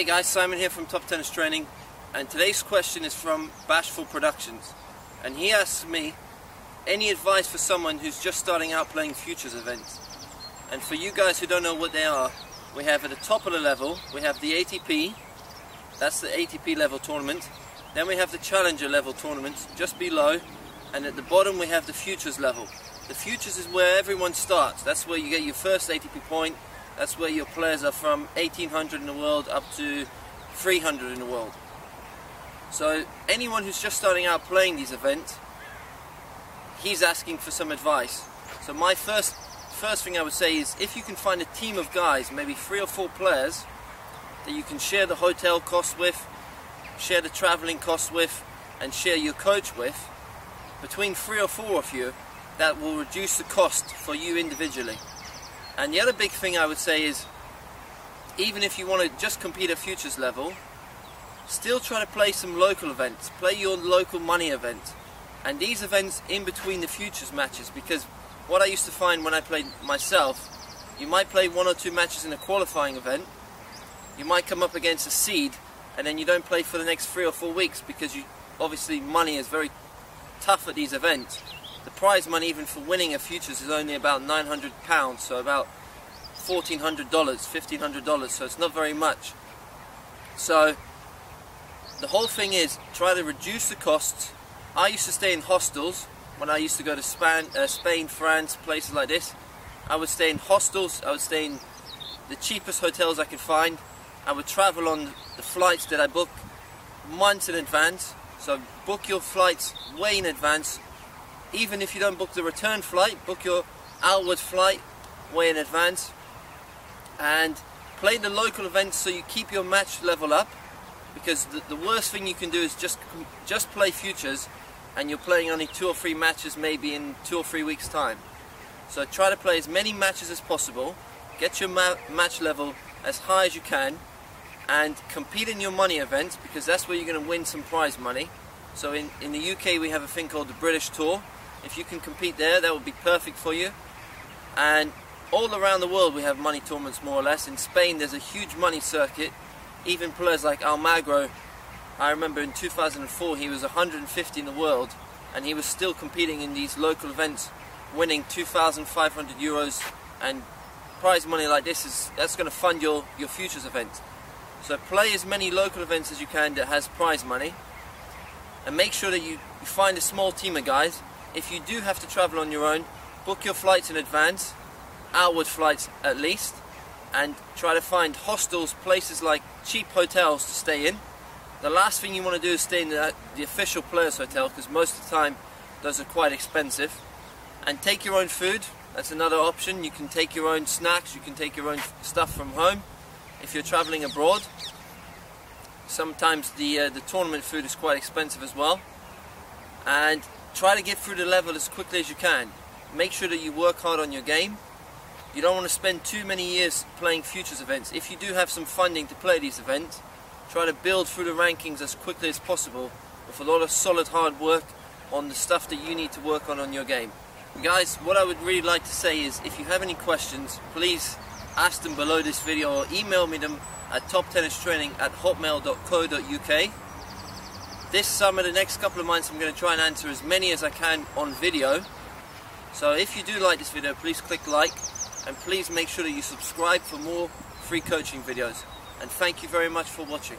Hey guys, Simon here from Top Tennis Training, and today's question is from Bashful Productions, and he asks me, any advice for someone who's just starting out playing futures events? And for you guys who don't know what they are, we have at the top of the level, we have the ATP, that's the ATP level tournament, then we have the Challenger level tournaments just below, and at the bottom we have the futures level. The futures is where everyone starts, that's where you get your first ATP point. That's where your players are from 1800 in the world up to 300 in the world. So anyone who's just starting out playing these events, he's asking for some advice. So my first thing I would say is, if you can find a team of guys, maybe 3 or 4 players, that you can share the hotel costs with, share the traveling costs with, and share your coach with, between 3 or 4 of you, that will reduce the cost for you individually. And the other big thing I would say is, even if you want to just compete at futures level, still try to play some local events, play your local money event, and these events in between the futures matches, because what I used to find when I played myself, you might play 1 or 2 matches in a qualifying event, you might come up against a seed, and then you don't play for the next 3 or 4 weeks, because you obviously money is very tough at these events. The prize money, even for winning a futures, is only about £900, so about $1,400, $1,500, so it's not very much. So the whole thing is, try to reduce the costs. I used to stay in hostels when I used to go to Spain, France, places like this. I would stay in hostels, I would stay in the cheapest hotels I could find. I would travel on the flights that I book months in advance, so book your flights way in advance. Even if you don't book the return flight, book your outward flight way in advance, and play the local events so you keep your match level up, because the worst thing you can do is just play futures and you're playing only 2 or 3 matches maybe in 2 or 3 weeks time. So try to play as many matches as possible, get your match level as high as you can, and compete in your money events, because that's where you're going to win some prize money. So in the UK we have a thing called the British Tour. If you can compete there, that would be perfect for you. And all around the world we have money tournaments, more or less. In Spain there's a huge money circuit. Even players like Almagro, I remember in 2004 he was 150 in the world, and he was still competing in these local events, winning €2,500, and prize money like this, that's going to fund your futures events. So play as many local events as you can that has prize money, and make sure that you find a small team of guys. If you do have to travel on your own, book your flights in advance, outward flights at least, and try to find hostels, places like cheap hotels to stay in. The last thing you want to do is stay in the official players hotel, because most of the time those are quite expensive. And take your own food, that's another option. You can take your own snacks, you can take your own stuff from home if you're traveling abroad. Sometimes the tournament food is quite expensive as well. And try to get through the level as quickly as you can. Make sure that you work hard on your game. You don't want to spend too many years playing futures events. If you do have some funding to play these events, try to build through the rankings as quickly as possible, with a lot of solid hard work on the stuff that you need to work on your game. Guys, what I would really like to say is, if you have any questions, please ask them below this video, or email me them at toptennistraining@hotmail.co.uk. This summer, the next couple of months, I'm going to try and answer as many as I can on video. So if you do like this video, please click like, and please make sure that you subscribe for more free coaching videos. And thank you very much for watching.